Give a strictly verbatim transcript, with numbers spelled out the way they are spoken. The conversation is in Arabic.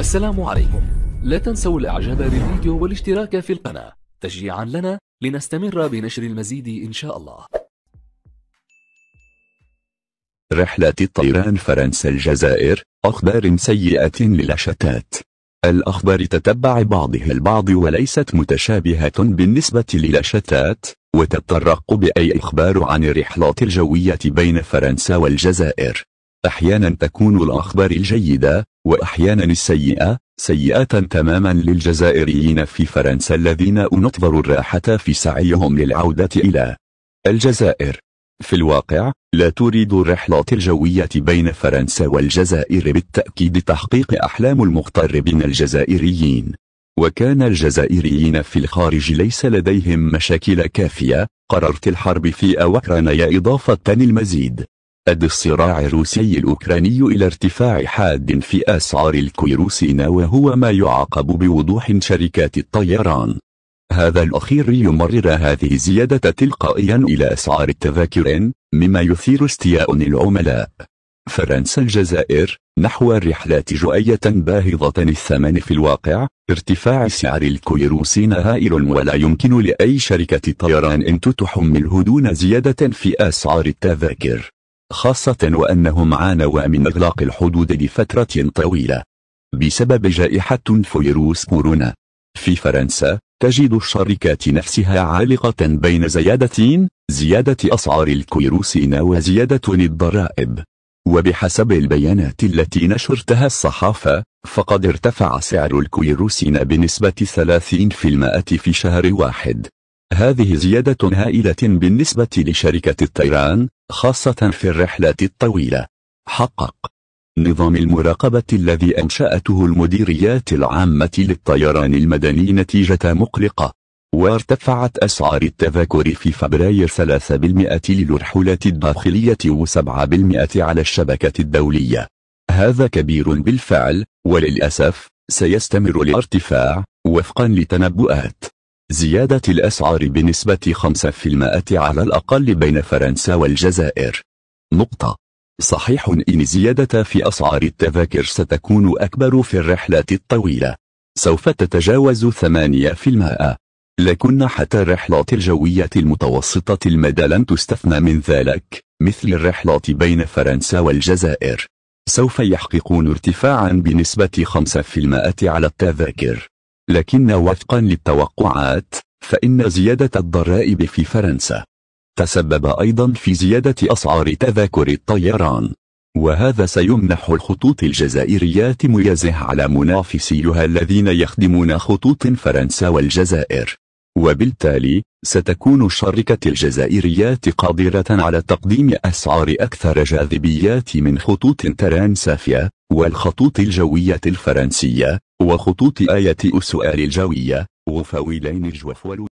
السلام عليكم. لا تنسوا الاعجاب بالفيديو والاشتراك في القناة تشجيعا لنا لنستمر بنشر المزيد إن شاء الله. رحلة الطيران فرنسا الجزائر، أخبار سيئة للشتات. الأخبار تتبع بعضها البعض وليست متشابهة بالنسبة للشتات، وتتطرق بأي أخبار عن الرحلات الجوية بين فرنسا والجزائر. أحيانا تكون الأخبار الجيدة وأحيانا السيئة سيئة تماما للجزائريين في فرنسا الذين ننتظر الراحة في سعيهم للعودة إلى الجزائر. في الواقع لا تريد الرحلات الجوية بين فرنسا والجزائر بالتأكيد تحقيق أحلام المغتربين الجزائريين، وكان الجزائريين في الخارج ليس لديهم مشاكل كافية. قررت الحرب في أوكرانيا إضافة المزيد أدى الصراع الروسي الأوكراني إلى ارتفاع حاد في أسعار الكيروسين، وهو ما يعاقب بوضوح شركات الطيران. هذا الأخير يمرر هذه الزيادة تلقائيا إلى أسعار التذاكر، مما يثير استياء العملاء. فرنسا الجزائر نحو الرحلات جوية باهظة الثمن. في الواقع ارتفاع سعر الكيروسين هائل، ولا يمكن لأي شركة طيران أن تتحمله دون زيادة في أسعار التذاكر، خاصة وأنهم عانوا من إغلاق الحدود لفترة طويلة بسبب جائحة فيروس كورونا. في فرنسا تجد الشركات نفسها عالقة بين زيادتين: زيادة أسعار الكيروسين وزيادة الضرائب. وبحسب البيانات التي نشرتها الصحافة، فقد ارتفع سعر الكيروسين بنسبة ثلاثين بالمئة في شهر واحد. هذه زيادة هائلة بالنسبة لشركة الطيران، خاصة في الرحلات الطويلة. حقق نظام المراقبة الذي أنشأته المديريات العامة للطيران المدني نتيجة مقلقة، وارتفعت أسعار التذاكر في فبراير ثلاثة بالمئة للرحلات الداخلية وسبعة بالمئة على الشبكة الدولية. هذا كبير بالفعل، وللأسف سيستمر الارتفاع وفقا لتنبؤات زيادة الأسعار بنسبة خمسة بالمئة على الأقل بين فرنسا والجزائر. نقطة. صحيح إن الزيادة في أسعار التذاكر ستكون أكبر في الرحلات الطويلة، سوف تتجاوز ثمانية بالمئة، لكن حتى الرحلات الجوية المتوسطة المدى لن تستثنى من ذلك، مثل الرحلات بين فرنسا والجزائر، سوف يحققون ارتفاعا بنسبة خمسة بالمئة على التذاكر. لكن وفقا للتوقعات فإن زيادة الضرائب في فرنسا تسبب أيضا في زيادة أسعار تذاكر الطيران، وهذا سيمنح الخطوط الجزائريات ميزه على منافسيها الذين يخدمون خطوط فرنسا والجزائر، وبالتالي ستكون شركة الجزائريات قادرة على تقديم أسعار أكثر جاذبية من خطوط ترانسافيا والخطوط الجوية الفرنسية وخطوط آية أسوار الجوية وفويلين الجوفول.